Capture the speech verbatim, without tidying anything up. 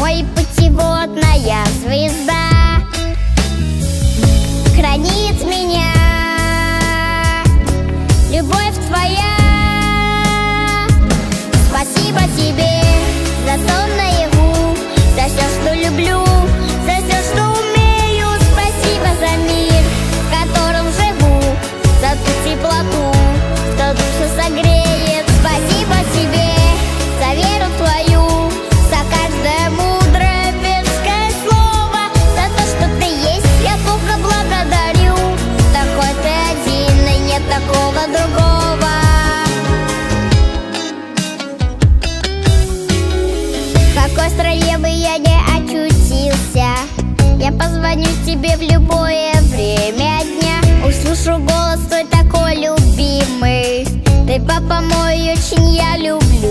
мой путеводная звезда хранит меня, любовь твоя. Спасибо тебе за сон наяву, за все, что люблю, за все, что умею. Спасибо за мир, в котором живу, за ту теплоту, что душу согреет. Спасибо тебе за веру твою, за каждое мудрое детское слово, за то, что ты есть, я только благодарю. Такой ты один, и нет такого другого. В какой стране бы я не очутился, я позвоню тебе в любое время дня. Услышу голос твой такой любимый, ты, папа мой, очень я люблю.